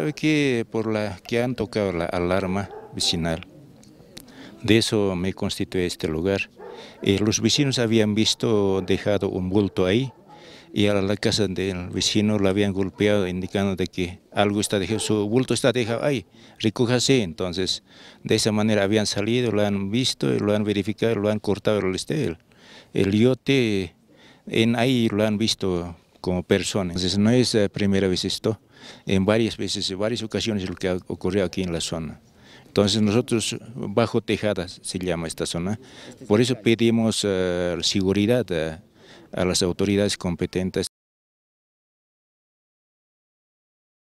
Aquí por la que han tocado la alarma vecinal, de eso me constituye este lugar. Los vecinos habían visto dejado un bulto ahí y a la casa del vecino la habían golpeado indicando de que algo está dejado, su bulto está dejado ahí, recójase. Entonces de esa manera habían salido, lo han visto, lo han verificado, lo han cortado el yote, en ahí lo han visto como persona. Entonces no es la primera vez esto. En varias veces, en varias ocasiones lo que ha ocurrido aquí en la zona. Entonces nosotros, Bajo Tejada se llama esta zona, por eso pedimos seguridad a las autoridades competentes.